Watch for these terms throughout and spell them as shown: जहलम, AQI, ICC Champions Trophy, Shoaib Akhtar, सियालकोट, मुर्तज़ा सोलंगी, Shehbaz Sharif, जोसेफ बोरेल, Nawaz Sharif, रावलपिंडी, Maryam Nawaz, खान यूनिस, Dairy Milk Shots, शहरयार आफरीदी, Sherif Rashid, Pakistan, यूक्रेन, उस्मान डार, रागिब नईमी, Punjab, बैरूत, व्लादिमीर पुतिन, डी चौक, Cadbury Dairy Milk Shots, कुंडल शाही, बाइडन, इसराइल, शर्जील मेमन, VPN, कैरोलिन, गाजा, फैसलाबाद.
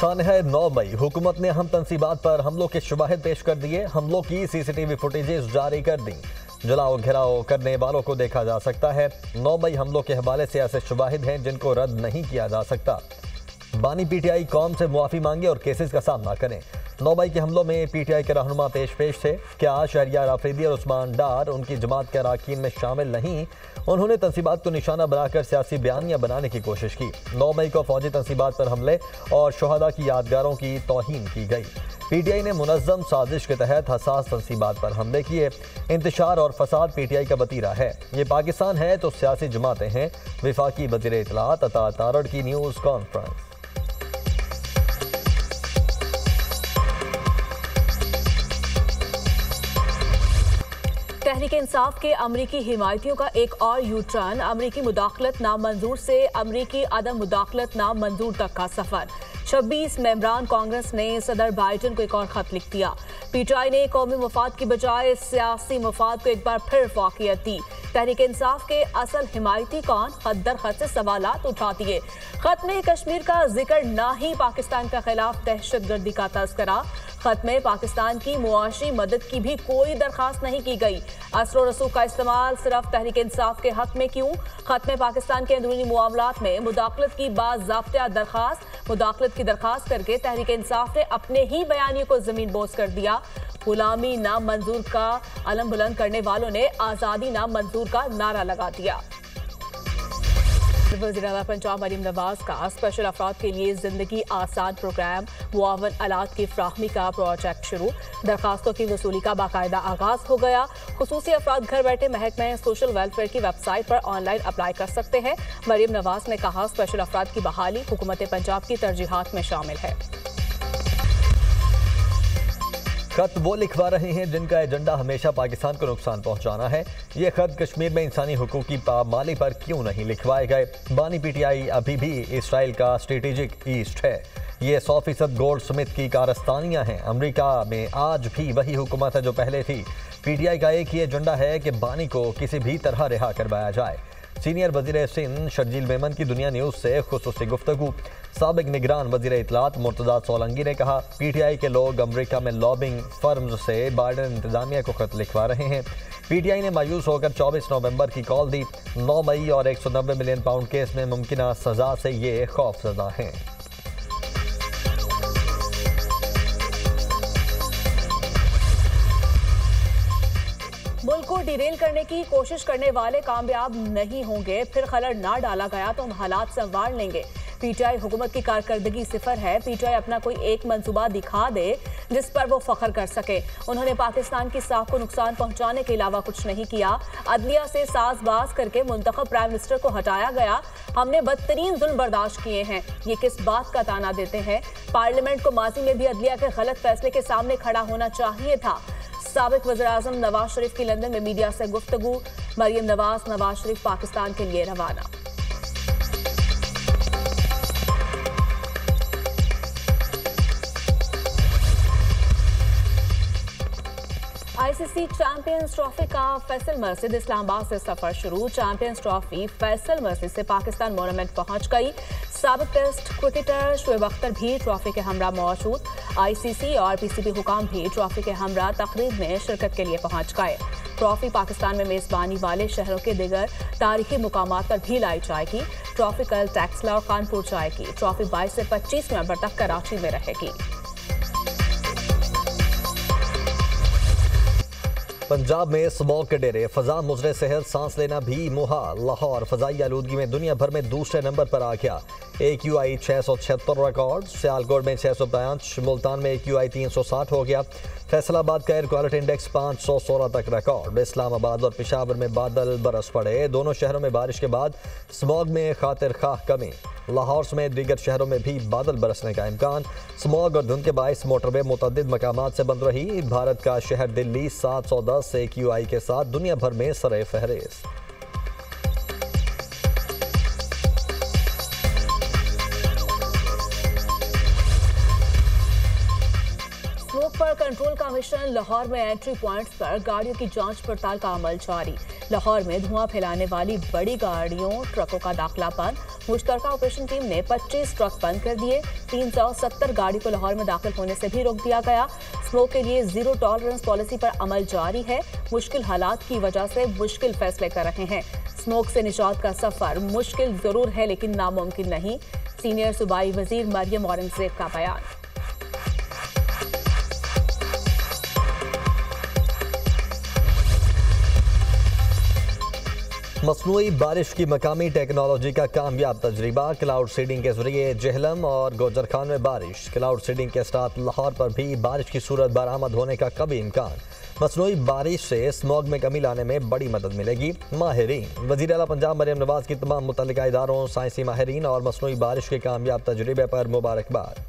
सानहा 9 मई हुकूमत ने हम तनसीबात पर हमलों के शवाहिद पेश कर दिए। हमलों की सीसीटीवी फुटेजेस जारी कर दी। जलाओ घिराओ करने वालों को देखा जा सकता है। 9 मई हमलों के हवाले से ऐसे शवाहिद हैं जिनको रद्द नहीं किया जा सकता। बानी पीटीआई कौम से मुआफ़ी मांगे और केसेस का सामना करें। 9 मई के हमलों में पीटीआई के रहनुमा पेश थे। क्या शहरयार आफरीदी और उस्मान डार उनकी जमात के अराकीन में शामिल नहीं? उन्होंने तनसीबात को निशाना बनाकर सियासी बयानियां बनाने की कोशिश की। 9 मई को फौजी तनसीबात पर हमले और शोहदा की यादगारों की तौहीन की गई। पीटीआई ने मुनज़्ज़म साजिश के तहत हसास तनसीबात पर हमले किए। इंतशार और फसाद पीटीआई का वतीरा है। ये पाकिस्तान है तो सियासी जमातें हैं। वफाकी वज़ीरे इत्तलाआत अता तारड़ की न्यूज़ कॉन्फ्रेंस। तहरीक इंसाफ के अमरीकी हिमायतियों का एक और यूटर्न। अमरीकी मुदाखलत नामंजूर से अमरीकी अदम मुदाखलत नामंजूर तक का सफर। 26 मेंबरान कांग्रेस ने सदर बाइडन को एक और खत लिख दिया। पीटीआई ने कौमी मफाद की बजाय सियासी मफाद को एक बार फिर फौकियत दी। तहरीक इंसाफ के असल हिमायती कौन, खत दर खत से सवालात उठा दिए। खत में कश्मीर का जिक्र ना ही पाकिस्तान के खिलाफ दहशतगर्दी का तस्करा। खत में पाकिस्तान की मुआशी मदद की भी कोई दरखास्त नहीं की गई। असर रसूख का इस्तेमाल सिर्फ तहरीक इंसाफ के हक में क्यों? खत में पाकिस्तान के अंदरूनी मामलात में मुदाखलत की बाज़ाब्ता दरखास्त। मुदाखलत की दरखास्त करके तहरीक इंसाफ ने अपने ही बयानियों को जमीन बोस कर दिया। गुलामी नामंजूर का अलम बुलंद करने वालों ने आज़ादी नामंजूर का नारा लगा दिया। वज़ीर-ए-आला पंजाब मरीम नवाज का स्पेशल अफराद के लिए ज़िंदगी आसान प्रोग्राम, मुआवन आलात की फ्राहमी का प्रोजेक्ट शुरू। दरखास्तों की वसूली का बाकायदा आगाज़ हो गया। खुसूसी अफराद घर बैठे महकमे सोशल वेलफेयर की वेबसाइट पर ऑनलाइन अप्लाई कर सकते हैं। मरीम नवाज ने कहा, स्पेशल अफराद की बहाली हुकूमत पंजाब की तरजीहात में शामिल है। खत वो लिखवा रहे हैं जिनका एजेंडा हमेशा पाकिस्तान को नुकसान पहुंचाना है। ये खत कश्मीर में इंसानी हकूक़ की पामाली पर क्यों नहीं लिखवाए गए? बानी पीटीआई अभी भी इसराइल का स्ट्रेटेजिक ईस्ट है। ये 100% गोल्ड समित की कारस्तानियाँ हैं। अमेरिका में आज भी वही हुकूमत है जो पहले थी। पीटीआई का एक ही एजेंडा है कि बानी को किसी भी तरह रिहा करवाया जाए। सीनियर वजीर सिंध शर्जील मेमन की दुनिया न्यूज़ से खुसूसी गुफ्तगू। साबिक निगरान वजीर इतलात मुर्तज़ा सोलंगी ने कहा, पीटीआई के लोग अमेरिका में लॉबिंग फर्म्स से बाइडन इंतजामिया को खत लिखवा रहे हैं। पीटीआई ने मायूस होकर 24 नवंबर की कॉल दी। 9 मई और 190 मिलियन पाउंड केस में मुमकिन सज़ा से ये खौफजदा हैं। मुल्क को डिरेल करने की कोशिश करने वाले कामयाब नहीं होंगे। फिर खलड़ ना डाला गया तो हम हालात संवार लेंगे। पीटीआई हुकूमत की कारकर्दगी सिफर है। पीटीआई अपना कोई एक मंसूबा दिखा दे जिस पर वो फख्र कर सके। उन्होंने पाकिस्तान की साख को नुकसान पहुंचाने के अलावा कुछ नहीं किया। अदलिया से साजबाज करके मुंतखब प्राइम मिनिस्टर को हटाया गया। हमने बदतरीन जुल्म बर्दाश्त किए हैं। ये किस बात का ताना देते हैं? पार्लियामेंट को माजी में भी अदलिया के गलत फैसले के सामने खड़ा होना चाहिए था। साबिक वज़ीर-ए-आज़म नवाज शरीफ की लंदन में मीडिया से गुफ्तगू। मरियम नवाज, नवाज शरीफ पाकिस्तान के लिए रवाना। आईसीसी चैंपियंस ट्रॉफी का फैसल मर्सिडीज इस्लामाबाद से सफर शुरू। चैंपियंस ट्रॉफी फैसल मर्सिडीज से पाकिस्तान मोनुमेंट पहुंच गई। साबिक टेस्ट क्रिकेटर शोएब अख्तर भी ट्रॉफी के हमरा मौजूद। आईसीसी और पीसीबी हुकाम भी ट्रॉफी के हमरा तकरीब में शिरकत के लिए पहुंच गए। ट्रॉफी पाकिस्तान में मेज़बानी वाले शहरों के दीगर तारीखी मुकामात पर भी लाई जाएगी। ट्रॉफी कल टैक्सला और कानपुर जाएगी। ट्रॉफी 22 से 25 नवंबर तक कराची में रहेगी। पंजाब में स्मॉग के डेरे, फ़ज़ा मुज़रे सेहत, सांस लेना भी मुहाल। लाहौर फ़ज़ाई आलूदगी में दुनिया भर में दूसरे नंबर पर आ गया। AQI 676 रिकॉर्ड, सियालकोट में 605, मुल्तान में AQI 360 हो गया। फैसलाबाद का एयर क्वालिटी इंडेक्स 516 तक रिकॉर्ड। इस्लामाबाद और पेशावर में बादल बरस पड़े। दोनों शहरों में बारिश के बाद स्मॉग में खातिर खाह कमी। लाहौर समेत दीगर शहरों में भी बादल बरसने का इम्कान। स्मॉग और धुंध के बायस मोटरवे मुतअद्दिद मकामात से बंद रही। भारत का शहर दिल्ली 710 AQI के साथ दुनिया भर में सरे फहरिस्त। कंट्रोल कमीशन लाहौर में एंट्री पॉइंट्स पर गाड़ियों की जांच पड़ताल का अमल जारी। लाहौर में धुआं फैलाने वाली बड़ी गाड़ियों ट्रकों का दाखिला बंद। मुश्तरका ऑपरेशन टीम ने 25 ट्रक बंद कर दिए। 370 गाड़ी को लाहौर में दाखिल होने से भी रोक दिया गया। स्मोक के लिए जीरो टॉलरेंस पॉलिसी पर अमल जारी है। मुश्किल हालात की वजह से मुश्किल फैसले कर रहे हैं। स्मोक से निजात का सफर मुश्किल जरूर है लेकिन नामुमकिन नहीं। सीनियर सूबाई वजीर मरियम औरंगजेब का बयान। मसनूई बारिश की मकामी टेक्नोलॉजी का कामयाब तजर्बा। क्लाउड सीडिंग के जरिए जहलम और गोजर खान में बारिश। क्लाउड सीडिंग के साथ लाहौर पर भी बारिश की सूरत बरामद होने का कभी इम्कान। मसनूई बारिश से स्मॉग में कमी लाने में बड़ी मदद मिलेगी। माहिरीन वज़ीर आला पंजाब मरियम नवाज़ की तमाम मुतल्लिका इदारों, साइंसी माहिरीन और मसनूई बारिश के कामयाब तजर्बे पर मुबारकबाद।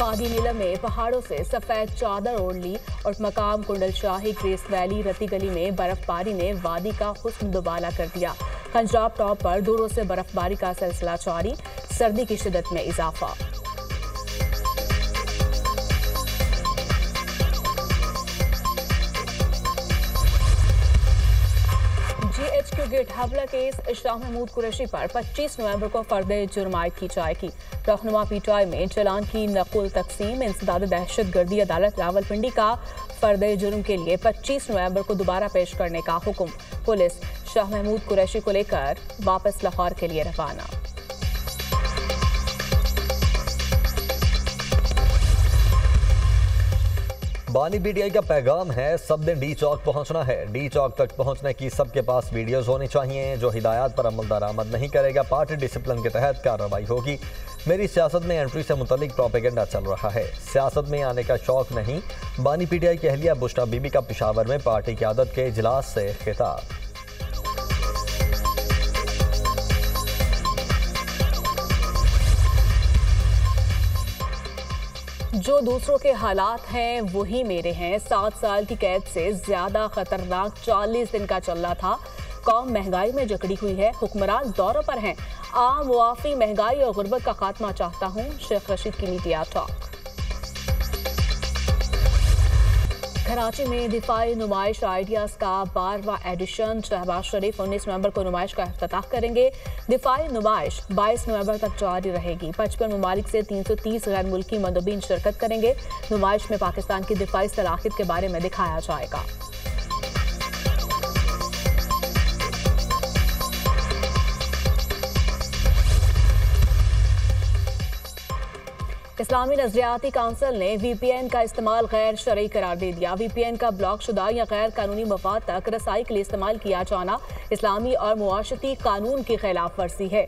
वादी नीलम में पहाड़ों से सफ़ेद चादर ओढ़ ली और मकाम कुंडल शाही ग्रेस वैली रती गली में बर्फबारी ने वादी का हुस्न दुबाला कर दिया। पंजाब टॉप पर दूरों से बर्फबारी का सिलसिला जारी। सर्दी की शिद्दत में इजाफा। गेट हमला केस शाह महमूद कुरैशी पर 25 नवंबर को फर्द जुर्मायत की जाएगी। रहनुमा पीटीआई में चलान की नकुल तकसीम। इंसदाद दहशत गर्दी अदालत रावलपिंडी का फर्द जुर्म के लिए 25 नवंबर को दोबारा पेश करने का हुक्म। पुलिस शाह महमूद कुरैशी को लेकर वापस लाहौर के लिए रवाना। बानी पीटीआई का पैगाम है सब दिन डी चौक पहुंचना है। डी चौक तक पहुंचने की सबके पास वीडियोस होनी चाहिए। जो हिदायत पर अमल दरामद नहीं करेगा पार्टी डिसिप्लिन के तहत कार्रवाई होगी। मेरी सियासत में एंट्री से मुतलिक प्रोपेगेंडा चल रहा है। सियासत में आने का शौक नहीं। बानी पीटीआई की अहलिया बुश्रा बीबी का पिशावर में पार्टी क़यादत के इजलास से खिताब। जो दूसरों के हालात हैं वही मेरे हैं। 7 साल की कैद से ज्यादा खतरनाक 40 दिन का चल रहा था। कौम महंगाई में जकड़ी हुई है। हुक्मरान दौरों पर हैं। आम मुआफी महंगाई और गुर्बत का खात्मा चाहता हूं। शेख रशीद की मीडिया टॉक। कराची में दिफाई नुमाइश आइडियाज़ का 12वां एडिशन। शहबाज शरीफ 19 नवंबर को नुमाइश का अफ्ताह करेंगे। दिफाई नुमाइश 22 नवंबर तक जारी रहेगी। 55 ममालिक से 330 गैर मुल्की मंदबीन शिरकत करेंगे। नुमाइश में पाकिस्तान की दिफाई सलाहियत के बारे में दिखाया जाएगा। इस्लामी नजरियाती काउंसिल ने VPN का इस्तेमाल गैर शरई करार दे दिया। VPN का ब्लॉक शुदा या गैर कानूनी मफाद तक रसाई के लिए इस्तेमाल किया जाना इस्लामी और मुआशती कानून की खिलाफ वर्जी है।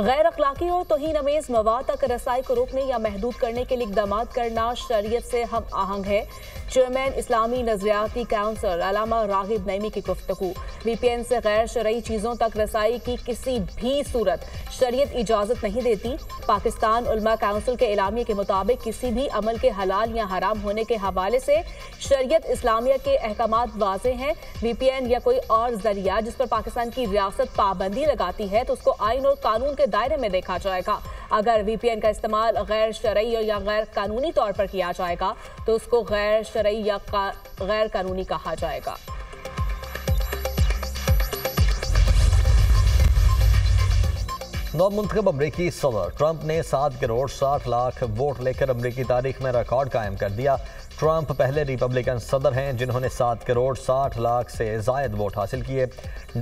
गैर अखलाकी और तोहीनअमेज मवाद तक रसाई को रोकने या महदूद करने के लिए इकदाम करना शरीयत से हम आहंग है। चेयरमैन इस्लामी नजरियाती काउंसिल अलामा रागिब नईमी की गुफ्तगू। VPN से गैर शरई चीज़ों तक रसाई की किसी भी सूरत शरीयत इजाज़त नहीं देती। पाकिस्तान उलमा काउंसिल के एलामिया के मुताबिक किसी भी अमल के हलाल या हराम होने के हवाले से शरीयत इस्लामिया के अहकामात वाज़े हैं। VPN या कोई और जरिया जिस पर पाकिस्तान की रियासत पाबंदी लगाती है तो उसको आईन और कानून के दायरे में देखा जाएगा। अगर VPN का इस्तेमाल गैर शरई या गैर कानूनी तौर पर किया जाएगा तो उसको गैर शरई या गैर कानूनी कहा जाएगा। नवमुंतखब अमरीकी सदर ट्रंप ने 7 करोड़ 60 लाख वोट लेकर अमरीकी तारीख में रिकॉर्ड कायम कर दिया। ट्रंप पहले रिपब्लिकन सदर हैं जिन्होंने 7 करोड़ 60 लाख से जायद वोट हासिल किए।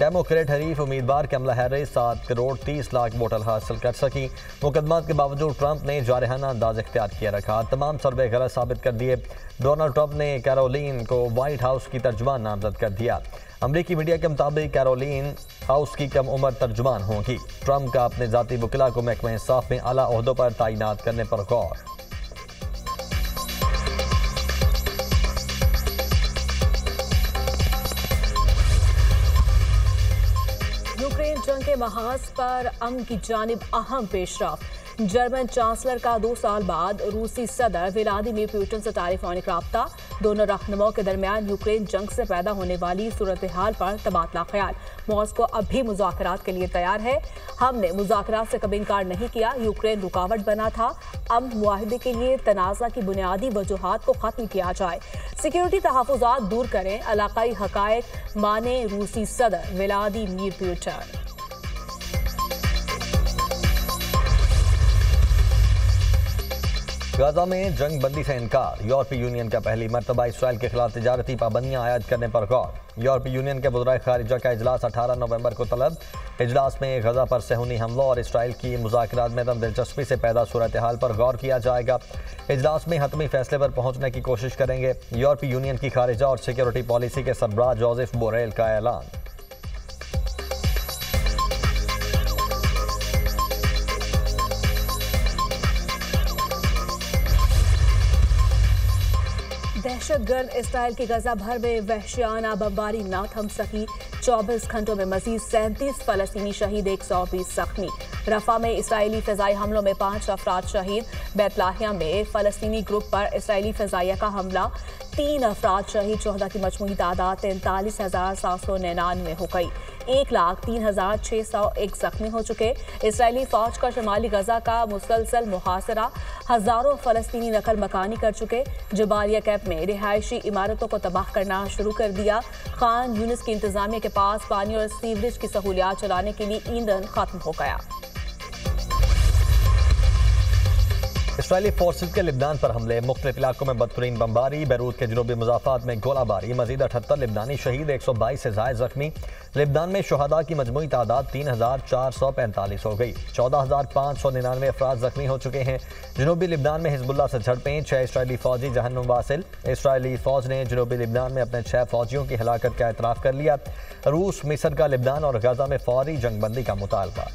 डेमोक्रेट हरीफ उम्मीदवार Kamala Harris 7 crore 30 lakh vote हासिल कर सकी। मुकदमात के बावजूद ट्रंप ने जारहाना अंदाज इख्तियार किया रखा। तमाम सर्वे गलत साबित कर दिए। डोनाल्ड ट्रंप ने कैरोलिन को व्हाइट हाउस की तर्जुमान नामजद कर दिया। अमरीकी मीडिया के मुताबिक कैरोलिन हाउस की कम उम्र तर्जुमान होंगी। ट्रंप का अपने ज़ाती वकीला को महकमा इंसाफ में आला ओहदों पर तैनात करने पर गौर। जंग के महाज पर अमन की जानिब अहम पेशरफ। जर्मन चांसलर का 2 साल बाद रूसी सदर व्लादिमीर पुतिन से टेलीफोनिक राब्ता। दोनों रहनुमाओं के दरमियान यूक्रेन जंग से पैदा होने वाली सूरत हाल पर तबादला ख्याल। मॉस्को अब भी मुज़ाकरात के लिए तैयार है। हमने मुज़ाकरात से कभी इनकार नहीं किया। यूक्रेन रुकावट बना था। अब मुआहदे के लिए तनाज़ा की बुनियादी वजूहात को ख़त्म किया जाए, सिक्योरिटी तहफ़्फ़ुज़ात दूर करें, इलाकाई हक़ायक़ माने। रूसी सदर व्लादिमीर पुतिन। गाजा में जंग बंदी से इनकार। यूरोपीय यूनियन का पहली मरतबा इसराइल के खिलाफ तजारती पाबंदियां आयद करने पर गौर। यूरोपीय यूनियन के वज़राए ख़ारिजा का इजलास 18 नवंबर को तलब। इजलास में गजा पर सहूनी हमलों और इसराइल की मुज़ाकरात में दम दिलचस्पी से पैदा सूरत हाल पर गौर किया जाएगा। इजलास में हतमी फैसले पर पहुँचने की कोशिश करेंगे। यूरोपीय यूनियन की खारिजा और सिक्योरिटी पॉलिसी के सरबराह जोसेफ बोरेल का ऐलान। दहशतगर्द इसराइल की गजा भर में वहशियाना बमबारी ना थम सकी। 24 घंटों में मजीद 37 फलस्तीनी शहीद, 120 जख्मी। रफा में इसराइली फ़िज़ाई हमलों में 5 अफराद शहीद। बैतलाहिया में फ़लस्तीनी ग्रुप पर इसराइली फ़िज़ाइया का हमला, 3 अफराद शहीद। 14 की मजमूई तादाद 43,799 हो गई। 1,03,601 जख्मी हो चुके। इसराइली फ़ौज का शुमाली गजा का मुसलसल मुहासरा, हज़ारों फ़लस्तीनी नकल मकानी कर चुके। जबालिया कैंप में रिहायशी इमारतों को तबाह करना शुरू कर दिया। खान यूनिस की इंतज़ामिया के पास पानी और सीवरेज की सहूलियात चलाने के लिए ईंधन ख़त्म हो गया। इसराइली फोर्सेज के लिबनान पर हमले, मुख्तलिफ इलाकों में बदतरीन बमबारी। बैरूत के जनूबी मुज़ाफ़ात में गोलाबारी, मज़ीद 78 लिबनानी शहीद, 122 से ज़ायद ज़ख्मी। लिबनान में शुहदा की मजमूई तादाद 3,445 हो गई। 14,599 अफराद ज़ख्मी हो चुके हैं। जनूबी लिबनान में हिजबुल्ला से झड़पें, 6 इसराइली फ़ौजी जहन्नुम वासिल। इसराइली फ़ौज ने जनूबी लिबनान में अपने 6 फ़ौजियों की हलाकत का एतराफ़ कर लिया। रूस, मिस्र का लिबनान और गजा में फौरी जंगबंदी का मुतालबा।